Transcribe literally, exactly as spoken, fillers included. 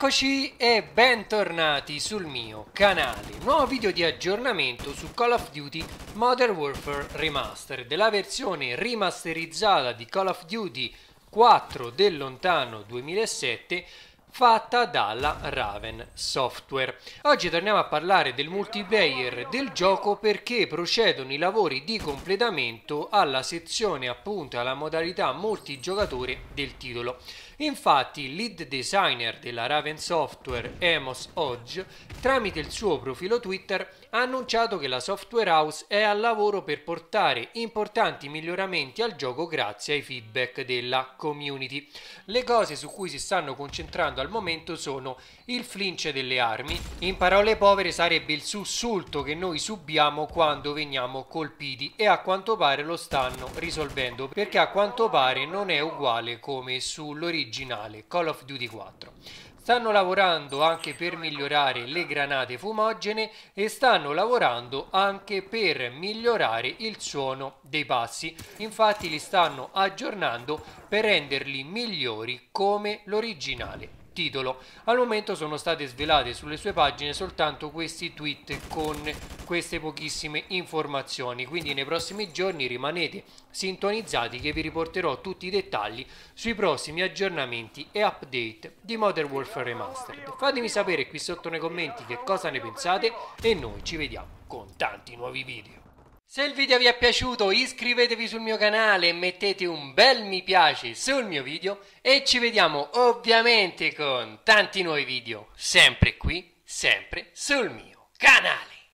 Eccoci e bentornati sul mio canale. Nuovo video di aggiornamento su Call of Duty Modern Warfare Remastered, la versione rimasterizzata di Call of Duty quattro del lontano duemilasette fatta dalla Raven Software. Oggi torniamo a parlare del multiplayer del gioco perché procedono i lavori di completamento alla sezione, appunto, alla modalità multigiocatore del titolo. Infatti il lead designer della Raven Software, Amos Hodge, tramite il suo profilo Twitter ha annunciato che la software house è al lavoro per portare importanti miglioramenti al gioco grazie ai feedback della community. Le cose su cui si stanno concentrando al momento sono il flinch delle armi, in parole povere sarebbe il sussulto che noi subiamo quando veniamo colpiti, e a quanto pare lo stanno risolvendo perché a quanto pare non è uguale come sull'originale Call of Duty quattro. Stanno lavorando anche per migliorare le granate fumogene e stanno lavorando anche per migliorare il suono dei passi. Infatti li stanno aggiornando per renderli migliori come l'originale titolo. Al momento sono state svelate sulle sue pagine soltanto questi tweet con queste pochissime informazioni, quindi nei prossimi giorni rimanete sintonizzati che vi riporterò tutti i dettagli sui prossimi aggiornamenti e update di Modern Warfare Remastered. Fatemi sapere qui sotto nei commenti che cosa ne pensate e noi ci vediamo con tanti nuovi video. Se il video vi è piaciuto iscrivetevi sul mio canale e mettete un bel mi piace sul mio video e ci vediamo ovviamente con tanti nuovi video, sempre qui, sempre sul mio canale.